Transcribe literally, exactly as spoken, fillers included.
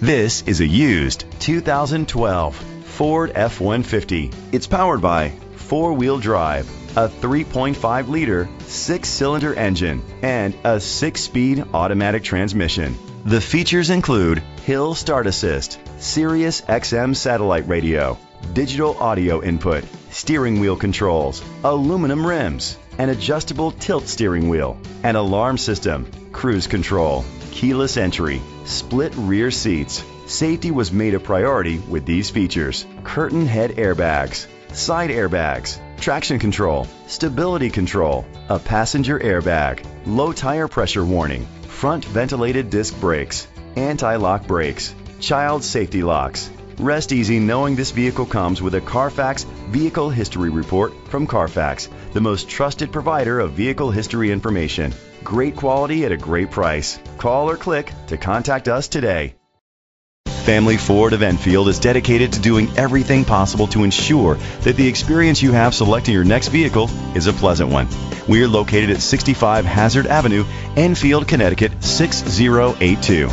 This is a used two thousand twelve Ford F one fifty. It's powered by four-wheel drive, a three point five liter six-cylinder engine, and a six-speed automatic transmission. The features include Hill Start Assist, Sirius X M satellite radio, digital audio input, steering wheel controls, aluminum rims, an adjustable tilt steering wheel, an alarm system, cruise control, keyless entry, split rear seats. Safety was made a priority with these features: curtain head airbags, side airbags, traction control, stability control, a passenger airbag, low tire pressure warning, front ventilated disc brakes, anti-lock brakes, child safety locks. Rest easy knowing this vehicle comes with a Carfax Vehicle History Report from Carfax, the most trusted provider of vehicle history information. Great quality at a great price. Call or click to contact us today. Family Ford of Enfield is dedicated to doing everything possible to ensure that the experience you have selecting your next vehicle is a pleasant one. We are located at sixty-five Hazard Avenue, Enfield, Connecticut six zero eight two.